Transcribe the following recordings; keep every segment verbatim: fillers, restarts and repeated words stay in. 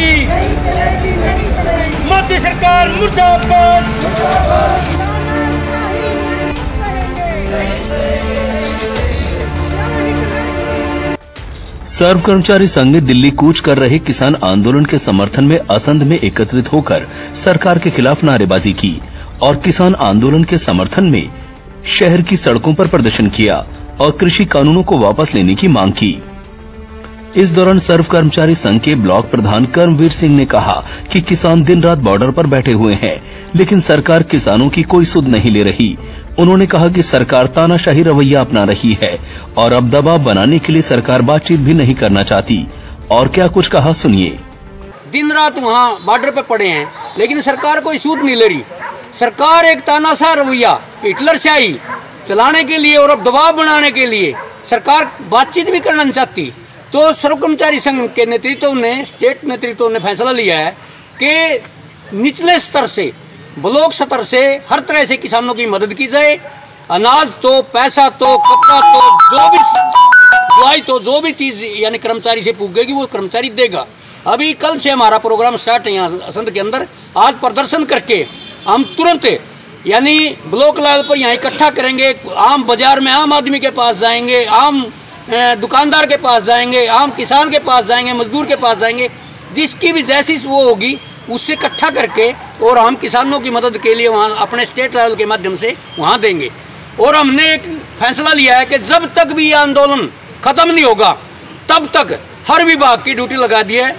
चलेगी, मोदी सरकार मुर्दाबाद। सर्व कर्मचारी संघ ने दिल्ली कूच कर रहे किसान आंदोलन के समर्थन में असंध में एकत्रित होकर सरकार के खिलाफ नारेबाजी की और किसान आंदोलन के समर्थन में शहर की सड़कों पर प्रदर्शन किया और कृषि कानूनों को वापस लेने की मांग की। इस दौरान सर्व कर्मचारी संघ के ब्लॉक प्रधान कर्मवीर सिंह ने कहा कि किसान दिन रात बॉर्डर पर बैठे हुए हैं, लेकिन सरकार किसानों की कोई सुध नहीं ले रही। उन्होंने कहा कि सरकार तानाशाही रवैया अपना रही है और अब दबाव बनाने के लिए सरकार बातचीत भी नहीं करना चाहती। और क्या कुछ कहा सुनिए। दिन रात वहाँ बॉर्डर पर पड़े हैं, लेकिन सरकार कोई सुध नहीं ले रही। सरकार एक तानाशाह रवैया हिटलर शाही चलाने के लिए और अब दबाव बनाने के लिए सरकार बातचीत भी करना नहीं चाहती। तो सर्व कर्मचारी संघ के नेतृत्व ने स्टेट नेतृत्व ने फैसला लिया है कि निचले स्तर से ब्लॉक स्तर से हर तरह से किसानों की मदद की जाए। अनाज तो, पैसा तो, कपड़ा तो, जो भी दवाई तो, जो भी चीज़ यानी कर्मचारी से पूछेगी वो कर्मचारी देगा। अभी कल से हमारा प्रोग्राम स्टार्ट है यहाँ असंध के अंदर। आज प्रदर्शन करके हम तुरंत यानी ब्लॉक लेवल पर यहाँ इकट्ठा करेंगे। आम बाजार में आम आदमी के पास जाएंगे, आम दुकानदार के पास जाएंगे, आम किसान के पास जाएंगे, मजदूर के पास जाएंगे, जिसकी भी जैसी वो होगी उससे इकट्ठा करके और हम किसानों की मदद के लिए वहाँ अपने स्टेट लेवल के माध्यम से वहाँ देंगे। और हमने एक फैसला लिया है कि जब तक भी ये आंदोलन ख़त्म नहीं होगा तब तक हर विभाग की ड्यूटी लगा दी है।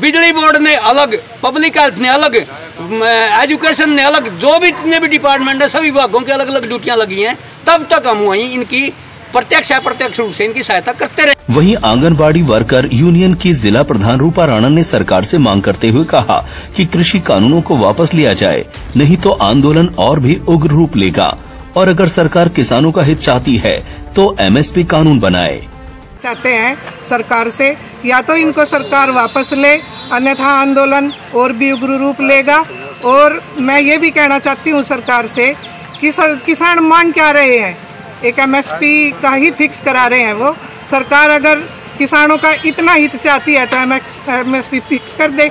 बिजली बोर्ड ने अलग, पब्लिक हेल्थ ने अलग, एजुकेशन ने अलग, जो भी जितने भी डिपार्टमेंट है सभी विभागों की अलग अलग ड्यूटियाँ लगी हैं। तब तक हम वहीं इनकी प्रत्यक्ष अप्रत्यक्ष रूप से इनकी सहायता करते रहे। वहीं आंगनवाड़ी वर्कर यूनियन की जिला प्रधान रूपा राणा ने सरकार से मांग करते हुए कहा कि कृषि कानूनों को वापस लिया जाए, नहीं तो आंदोलन और भी उग्र रूप लेगा। और अगर सरकार किसानों का हित चाहती है तो एम एस पी कानून बनाए। चाहते हैं सरकार से या तो इनको सरकार वापस ले, अन्यथा आंदोलन और भी उग्र रूप लेगा। और मैं ये भी कहना चाहती हूँ सरकार से कि सर, किसान मांग क्या रहे हैं, एक एम एस पी का ही फिक्स करा रहे हैं वो। सरकार अगर किसानों का इतना हित चाहती है तो एम एस पी फिक्स कर दे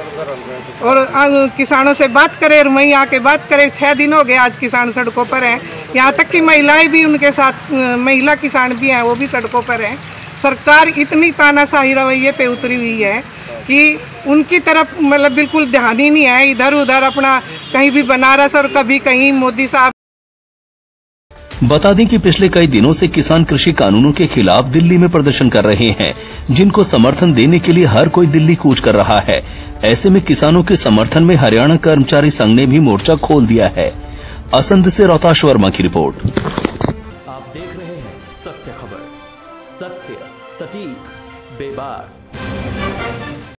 और किसानों से बात करे और वहीं आके बात करे। छः दिन हो गए आज किसान सड़कों पर हैं, यहाँ तक कि महिलाएं भी उनके साथ, महिला किसान भी हैं वो भी सड़कों पर हैं। सरकार इतनी तानाशाही रवैये पे उतरी हुई है कि उनकी तरफ मतलब बिल्कुल ध्यान ही नहीं है। इधर उधर अपना कहीं भी बनारस और कभी कहीं मोदी साहब। बता दें कि पिछले कई दिनों से किसान कृषि कानूनों के खिलाफ दिल्ली में प्रदर्शन कर रहे हैं, जिनको समर्थन देने के लिए हर कोई दिल्ली कूच कर रहा है। ऐसे में किसानों के समर्थन में हरियाणा कर्मचारी संघ ने भी मोर्चा खोल दिया है। असंध से रोहताश वर्मा की रिपोर्ट। आप देख रहे हैं सत्य खबर, सत्य सटीक बेबाक।